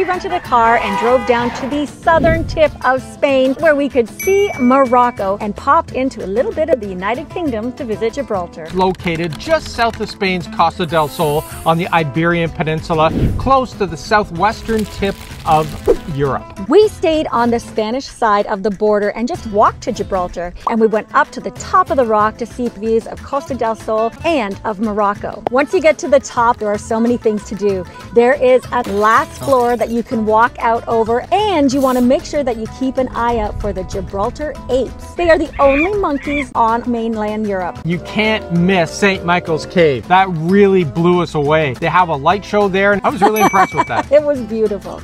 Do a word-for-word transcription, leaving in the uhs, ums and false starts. we rented a car and drove down to the southern tip of Spain where we could see Morocco and popped into a little bit of the United Kingdom to visit Gibraltar. Located just south of Spain's Costa del Sol on the Iberian Peninsula, close to the southwestern tip of Europe. We stayed on the Spanish side of the border and just walked to Gibraltar, and we went up to the top of the rock to see views of Costa del Sol and of Morocco. Once you get to the top, there are so many things to do. There is a last floor that you can walk out over, and you want to make sure that you keep an eye out for the Gibraltar apes. They are the only monkeys on mainland Europe. You can't miss Saint Michael's Cave. That really blew us away. They have a light show there, and I was really impressed with that. It was beautiful.